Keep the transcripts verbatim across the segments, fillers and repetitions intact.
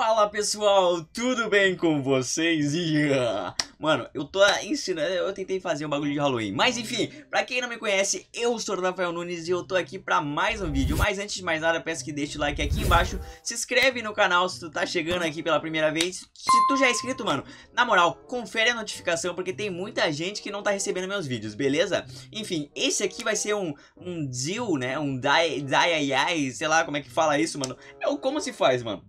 Fala pessoal, tudo bem com vocês? Yeah. Mano, eu tô ensinando, eu tentei fazer um bagulho de Halloween. Mas enfim, pra quem não me conhece, eu sou o Rafael Nunes e eu tô aqui pra mais um vídeo. Mas antes de mais nada, peço que deixe o like aqui embaixo. Se inscreve no canal se tu tá chegando aqui pela primeira vez. Se tu já é inscrito, mano, na moral, confere a notificação porque tem muita gente que não tá recebendo meus vídeos, beleza? Enfim, esse aqui vai ser um, um deal, né? Um die, die, die, sei lá como é que fala isso, mano. É o como se faz, mano.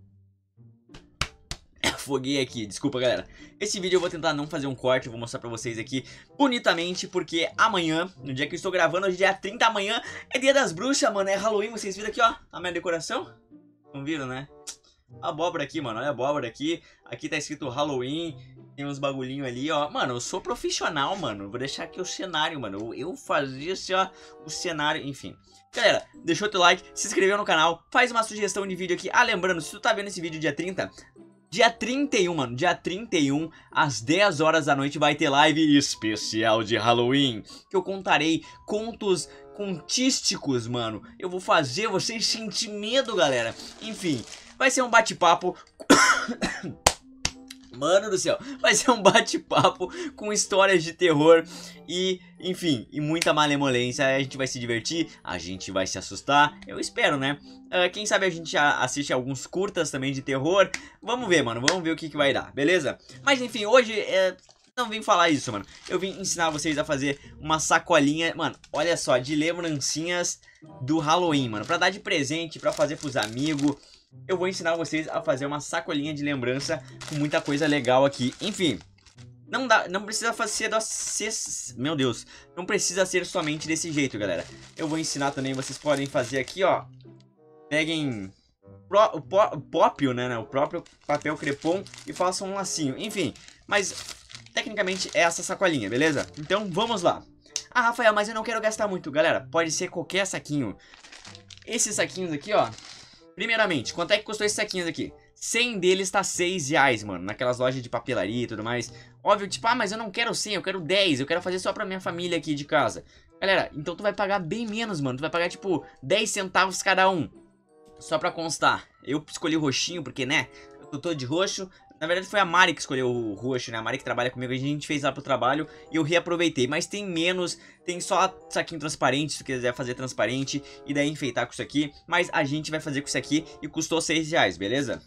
Foguei aqui, desculpa galera. Esse vídeo eu vou tentar não fazer um corte, eu vou mostrar pra vocês aqui bonitamente, porque amanhã, no dia que eu estou gravando, hoje é dia trinta amanhã, é dia das bruxas, mano, é Halloween, vocês viram aqui, ó, a minha decoração? Não viram, né? A abóbora aqui, mano, olha a abóbora aqui, aqui tá escrito Halloween, tem uns bagulhinho ali, ó. Mano, eu sou profissional, mano, vou deixar aqui o cenário, mano, eu fazia assim, ó, o cenário, enfim. Galera, deixou teu like, se inscreveu no canal, faz uma sugestão de vídeo aqui. Ah, lembrando, se tu tá vendo esse vídeo dia trinta... Dia trinta e um, mano, dia trinta e um, às dez horas da noite vai ter live especial de Halloween, que eu contarei contos contísticos, mano. Eu vou fazer vocês sentir medo, galera. Enfim, vai ser um bate-papo... Mano do céu, vai ser um bate-papo com histórias de terror e, enfim, e muita malemolência. A gente vai se divertir, a gente vai se assustar, eu espero, né? Uh, quem sabe a gente assiste alguns curtas também de terror. Vamos ver, mano, vamos ver o que, que vai dar, beleza? Mas, enfim, hoje é... não vim falar isso, mano. Eu vim ensinar vocês a fazer uma sacolinha, mano, olha só, de lembrancinhas do Halloween, mano. Pra dar de presente, pra fazer pros amigos... Eu vou ensinar vocês a fazer uma sacolinha de lembrança com muita coisa legal aqui. Enfim, não dá, não precisa fazer... Meu Deus, não precisa ser somente desse jeito, galera. Eu vou ensinar também, vocês podem fazer aqui, ó. Peguem pro, o, po, o próprio, né, né, o próprio papel crepom e façam um lacinho. Enfim, mas tecnicamente é essa sacolinha, beleza? Então vamos lá. Ah, Rafael, mas eu não quero gastar muito, galera. Pode ser qualquer saquinho. Esses saquinhos aqui, ó. Primeiramente, quanto é que custou esses saquinhos aqui? cem deles tá seis reais, mano, naquelas lojas de papelaria e tudo mais. Óbvio, tipo, ah, mas eu não quero cem, eu quero dez, eu quero fazer só pra minha família aqui de casa. Galera, então tu vai pagar bem menos, mano, tu vai pagar, tipo, dez centavos cada um. Só pra constar, eu escolhi o roxinho porque, né, eu tô de roxo. Na verdade foi a Mari que escolheu o roxo, né, a Mari que trabalha comigo, a gente fez lá pro trabalho e eu reaproveitei. Mas tem menos, tem só saquinho transparente, se tu quiser fazer transparente e daí enfeitar com isso aqui. Mas a gente vai fazer com isso aqui e custou seis reais, beleza?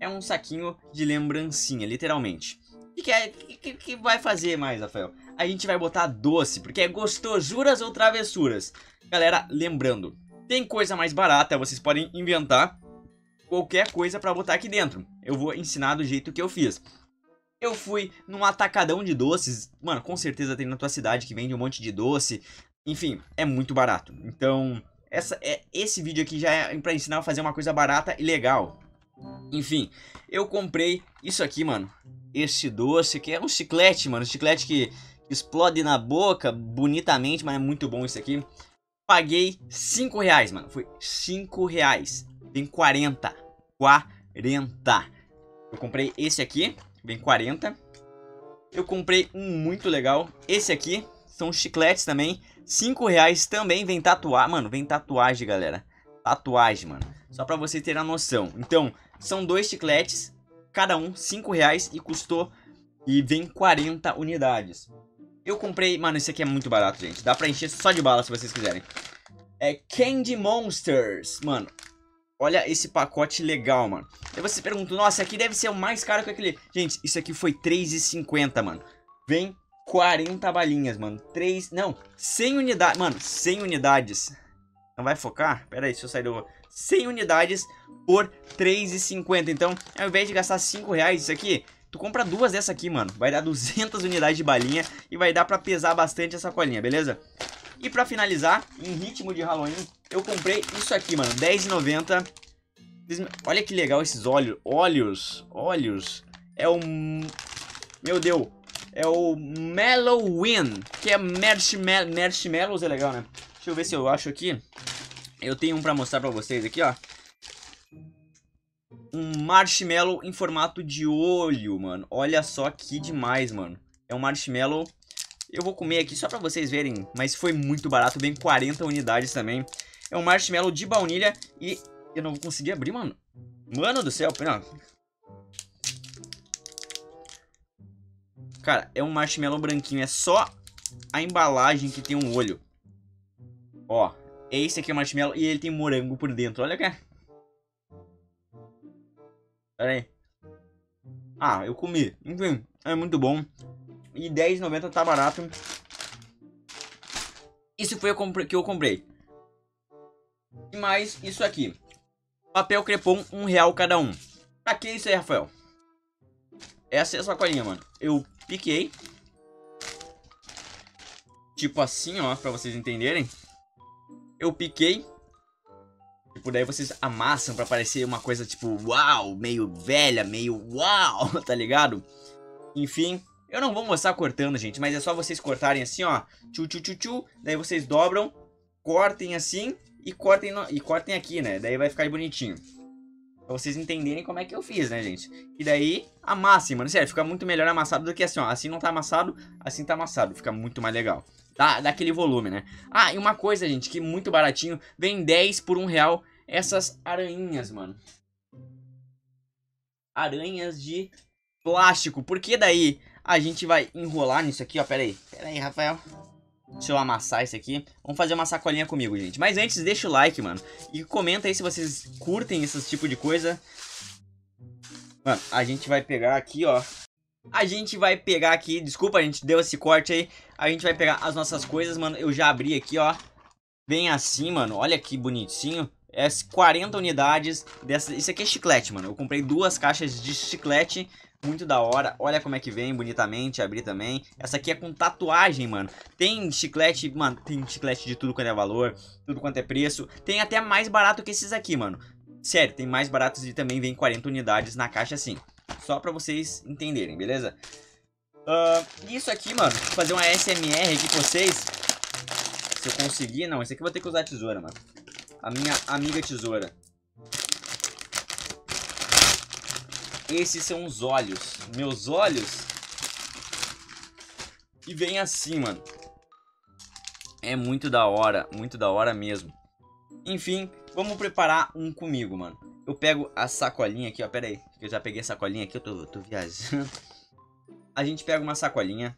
É um saquinho de lembrancinha, literalmente. E que, é, que, que vai fazer mais, Rafael? A gente vai botar doce, porque é gostosuras ou travessuras. Galera, lembrando, tem coisa mais barata, vocês podem inventar qualquer coisa pra botar aqui dentro. Eu vou ensinar do jeito que eu fiz. Eu fui num atacadão de doces. Mano, com certeza tem na tua cidade que vende um monte de doce. Enfim, é muito barato. Então, essa, é, esse vídeo aqui já é pra ensinar a fazer uma coisa barata e legal. Enfim, eu comprei isso aqui, mano. Esse doce que é um chiclete, mano. Um chiclete que explode na boca bonitamente, mas é muito bom isso aqui. Paguei cinco reais, mano. Foi cinco reais. Vem quarenta, quarenta. Eu comprei esse aqui, vem quarenta. Eu comprei um muito legal, esse aqui, são chicletes também, cinco reais também, vem tatuagem, mano, vem tatuagem, galera. Tatuagem, mano, só pra vocês terem a noção. Então, são dois chicletes, cada um, cinco reais e custou, e vem quarenta unidades. Eu comprei, mano, esse aqui é muito barato, gente, dá pra encher só de bala se vocês quiserem. É Candy Monsters, mano. Olha esse pacote legal, mano. Aí você pergunta, nossa, aqui deve ser o mais caro que aquele... Gente, isso aqui foi três reais e cinquenta, mano. Vem quarenta balinhas, mano. três... Não, cem unidades. Mano, cem unidades. Não vai focar? Pera aí, deixa eu sair do... cem unidades por três reais e cinquenta. Então, ao invés de gastar cinco reais isso aqui, tu compra duas dessa aqui, mano. Vai dar duzentas unidades de balinha e vai dar pra pesar bastante essa colinha, beleza? E pra finalizar, em ritmo de Halloween, eu comprei isso aqui, mano, dez reais e noventa. Olha que legal esses olhos, olhos, olhos. É o... Meu Deus, é o Mellowin, que é marshmallow, marshmallows, é legal, né? Deixa eu ver se eu acho aqui. Eu tenho um pra mostrar pra vocês aqui, ó. Um marshmallow em formato de olho, mano. Olha só que demais, mano. É um marshmallow... Eu vou comer aqui só pra vocês verem, mas foi muito barato, vem quarenta unidades também. É um marshmallow de baunilha e eu não vou conseguir abrir, mano. Mano do céu, não. Cara, é um marshmallow branquinho. É só a embalagem que tem um olho. Ó, esse aqui é o marshmallow e ele tem morango por dentro. Olha, cara. Pera aí. Ah, eu comi. Enfim, é muito bom. E dez e noventa tá barato. Isso foi o que eu comprei. E mais isso aqui. Papel crepom, um real cada um. Pra que isso aí, Rafael? Essa é a sacolinha, mano. Eu piquei. Tipo assim, ó, pra vocês entenderem. Eu piquei. Tipo, daí vocês amassam pra parecer uma coisa tipo, uau, meio velha, meio uau, tá ligado? Enfim, eu não vou mostrar cortando, gente, mas é só vocês cortarem assim, ó. Tchu, tchu, tchu, tchu. Daí vocês dobram, cortem assim e cortem, no... e cortem aqui, né? Daí vai ficar bonitinho. Pra vocês entenderem como é que eu fiz, né, gente? E daí, amassem, mano. Sério, fica muito melhor amassado do que assim, ó. Assim não tá amassado, assim tá amassado. Fica muito mais legal. Dá, dá aquele volume, né? Ah, e uma coisa, gente, que muito baratinho. Vem dez por um real essas aranhinhas, mano. Aranhas de plástico. Porque daí a gente vai enrolar nisso aqui, ó. Pera aí, pera aí, Rafael. Deixa eu amassar isso aqui. Vamos fazer uma sacolinha comigo, gente. Mas antes, deixa o like, mano. E comenta aí se vocês curtem esse tipo de coisa. Mano, a gente vai pegar aqui, ó. A gente vai pegar aqui, desculpa, a gente deu esse corte aí. A gente vai pegar as nossas coisas, mano. Eu já abri aqui, ó. Bem assim, mano, olha que bonitinho. É quarenta unidades dessa... Isso aqui é chiclete, mano. Eu comprei duas caixas de chiclete. Muito da hora, olha como é que vem bonitamente. Abri também, essa aqui é com tatuagem, mano. Tem chiclete, mano. Tem chiclete de tudo quanto é valor, tudo quanto é preço. Tem até mais barato que esses aqui, mano. Sério, tem mais baratos e também vem quarenta unidades na caixa assim. Só pra vocês entenderem, beleza? Uh, isso aqui, mano. Vou fazer uma A S M R aqui pra vocês. Se eu conseguir. Não, isso aqui eu vou ter que usar a tesoura, mano. A minha amiga tesoura. Esses são os olhos. Meus olhos. E vem assim, mano. É muito da hora. Muito da hora mesmo. Enfim, vamos preparar um comigo, mano. Eu pego a sacolinha aqui, ó, pera aí, eu já peguei a sacolinha aqui, eu tô, eu tô viajando. A gente pega uma sacolinha,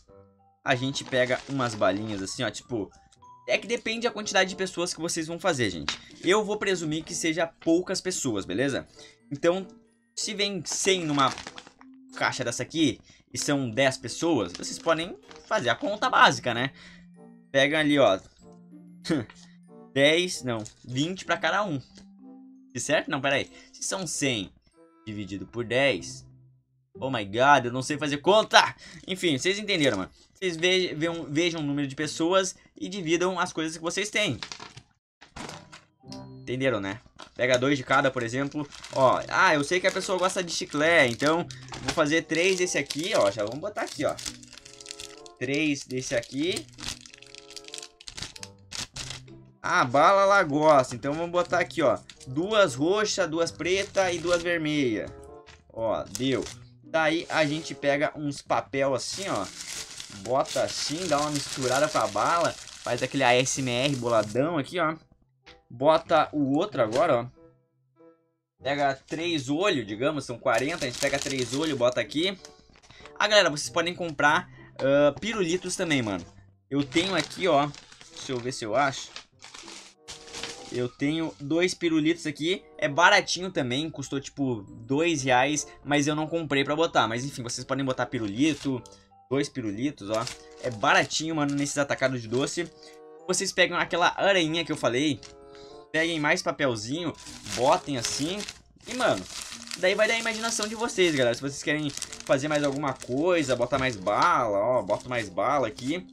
a gente pega umas balinhas assim, ó, tipo... É que depende da quantidade de pessoas que vocês vão fazer, gente. Eu vou presumir que seja poucas pessoas, beleza? Então, se vem cem numa caixa dessa aqui e são dez pessoas, vocês podem fazer a conta básica, né? Pega ali, ó, dez, não, vinte pra cada um. Certo? Não, pera aí. Se são cem dividido por dez... Oh my god, eu não sei fazer conta! Enfim, vocês entenderam, mano. Vocês vejam, vejam o número de pessoas e dividam as coisas que vocês têm. Entenderam, né? Pega dois de cada, por exemplo. Ó, ah, eu sei que a pessoa gosta de chiclete, então vou fazer três desse aqui, ó. Já vamos botar aqui, ó. Três desse aqui. Ah, bala lá gosta. Então vamos botar aqui, ó. Duas roxas, duas pretas e duas vermelhas. Ó, deu. Daí a gente pega uns papel assim, ó. Bota assim, dá uma misturada pra bala. Faz aquele A S M R boladão aqui, ó. Bota o outro agora, ó. Pega três olhos, digamos, são quarenta. A gente pega três olhos, bota aqui. Ah, galera, vocês podem comprar uh, pirulitos também, mano. Eu tenho aqui, ó. Deixa eu ver se eu acho. Eu tenho dois pirulitos aqui. É baratinho também, custou tipo dois reais, mas eu não comprei pra botar. Mas enfim, vocês podem botar pirulito. Dois pirulitos, ó. É baratinho, mano, nesses atacados de doce. Vocês pegam aquela aranha que eu falei. Peguem mais papelzinho. Botem assim. E, mano, daí vai dar a imaginação de vocês, galera. Se vocês querem fazer mais alguma coisa, botar mais bala, ó. Bota mais bala aqui.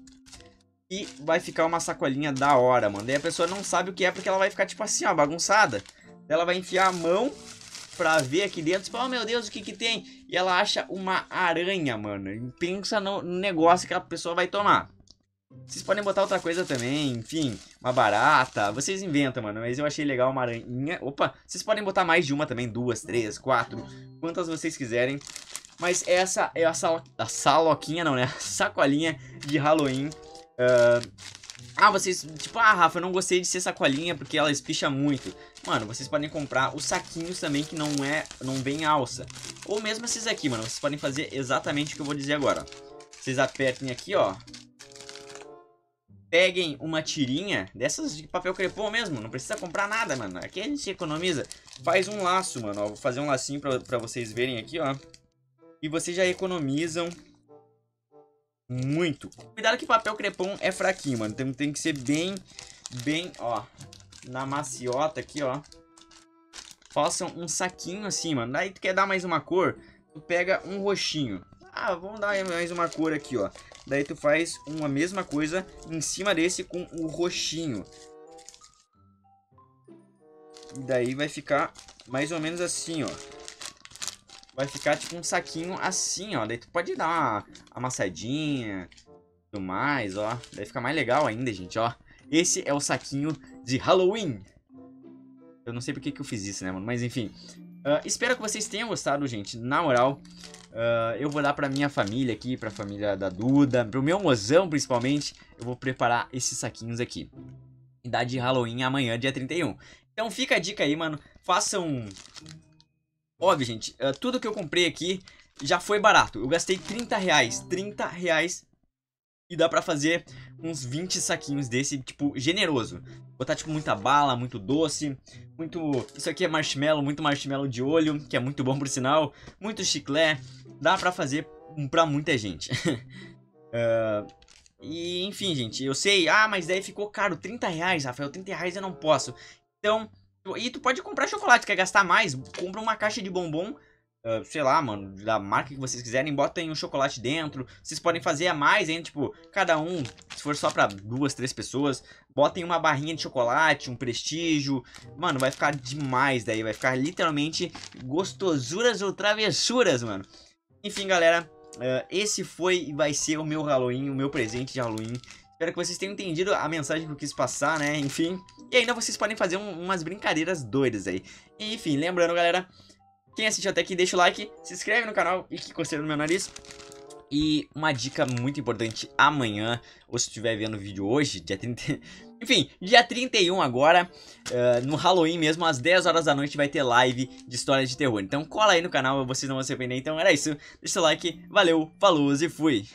E vai ficar uma sacolinha da hora, mano. Daí a pessoa não sabe o que é, porque ela vai ficar tipo assim, ó, bagunçada. Ela vai enfiar a mão pra ver aqui dentro, tipo, oh meu Deus, o que que tem? E ela acha uma aranha, mano. E pensa no negócio que a pessoa vai tomar. Vocês podem botar outra coisa também, enfim, uma barata. Vocês inventam, mano, mas eu achei legal uma aranha. Opa, vocês podem botar mais de uma também, duas, três, quatro, quantas vocês quiserem. Mas essa é a, salo... a saloquinha, não, né? A sacolinha de Halloween. Uh, ah, vocês, tipo, ah, Rafa, eu não gostei de ser sacolinha porque ela espicha muito. Mano, vocês podem comprar os saquinhos também que não é, não vem alça. Ou mesmo esses aqui, mano, vocês podem fazer exatamente o que eu vou dizer agora. Vocês apertem aqui, ó. Peguem uma tirinha dessas de papel crepom mesmo. Não precisa comprar nada, mano. Aqui a gente economiza. Faz um laço, mano. Ó, vou fazer um lacinho pra, pra vocês verem aqui, ó. E vocês já economizam muito. Cuidado que papel crepom é fraquinho, mano. Tem, tem que ser bem, bem, ó. Na maciota aqui, ó. Façam um saquinho assim, mano. Daí tu quer dar mais uma cor, tu pega um roxinho. Ah, vamos dar mais uma cor aqui, ó. Daí tu faz uma mesma coisa em cima desse com o roxinho. E daí vai ficar mais ou menos assim, ó. Vai ficar tipo um saquinho assim, ó. Daí tu pode dar uma amassadinha e tudo mais, ó. Daí fica mais legal ainda, gente, ó. Esse é o saquinho de Halloween. Eu não sei porque que eu fiz isso, né, mano? Mas enfim. Uh, espero que vocês tenham gostado, gente. Na moral... Uh, eu vou dar pra minha família aqui, pra família da Duda, pro meu mozão principalmente. Eu vou preparar esses saquinhos aqui. E dá de Halloween amanhã, dia trinta e um. Então fica a dica aí, mano. Façam... Óbvio, gente, uh, tudo que eu comprei aqui já foi barato. Eu gastei trinta reais, trinta reais. E dá pra fazer uns vinte saquinhos desse, tipo, generoso. Botar, tipo, muita bala, muito doce, muito... Isso aqui é marshmallow, muito marshmallow de olho, que é muito bom por sinal. Muito chiclé. Dá pra fazer pra muita gente. uh, e, enfim, gente, eu sei... Ah, mas daí ficou caro, trinta reais, Rafael, trinta reais eu não posso. Então... E tu pode comprar chocolate, quer gastar mais? Compra uma caixa de bombom... Uh, sei lá, mano, da marca que vocês quiserem, botem um chocolate dentro. Vocês podem fazer a mais, hein, tipo, cada um, se for só pra duas, três pessoas, botem uma barrinha de chocolate, um prestígio. Mano, vai ficar demais daí, vai ficar literalmente gostosuras ou travessuras, mano. Enfim, galera, uh, esse foi e vai ser o meu Halloween, o meu presente de Halloween. Espero que vocês tenham entendido a mensagem que eu quis passar, né, enfim. E ainda vocês podem fazer um, umas brincadeiras doidas aí. E, enfim, lembrando, galera... Quem assistiu até aqui, deixa o like, se inscreve no canal e que coceira no meu nariz. E uma dica muito importante amanhã, ou se estiver vendo o vídeo hoje, dia trinta... Enfim, dia trinta e um agora, uh, no Halloween mesmo, às dez horas da noite vai ter live de histórias de terror. Então cola aí no canal, vocês não vão se arrepender. Então era isso, deixa o like, valeu, falou e fui!